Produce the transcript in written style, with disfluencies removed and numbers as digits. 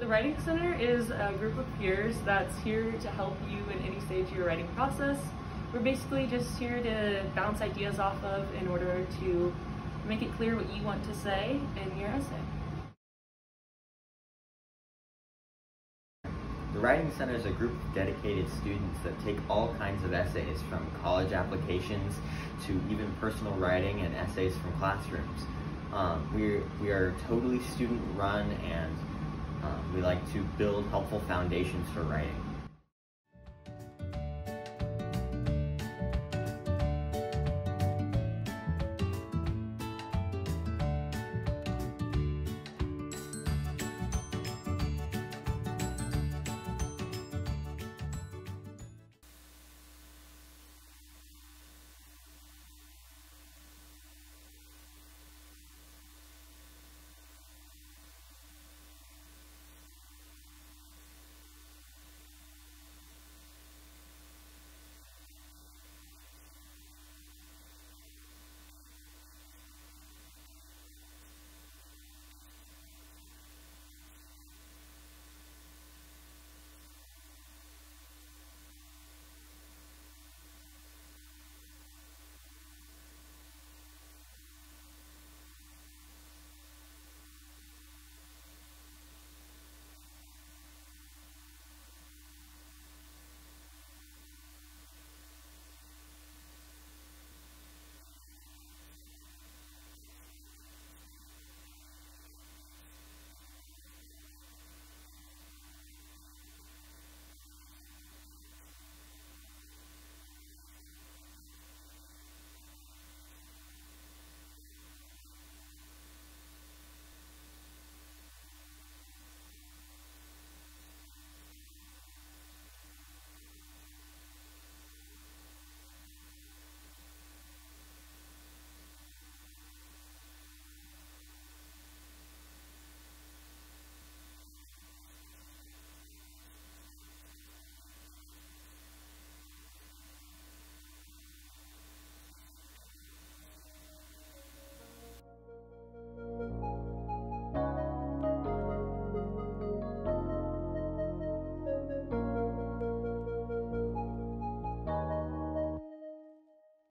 The Writing Center is a group of peers that's here to help you in any stage of your writing process. We're basically just here to bounce ideas off of in order to make it clear what you want to say in your essay. The Writing Center is a group of dedicated students that take all kinds of essays, from college applications to even personal writing and essays from classrooms. We are totally student-run, and we like to build helpful foundations for writing.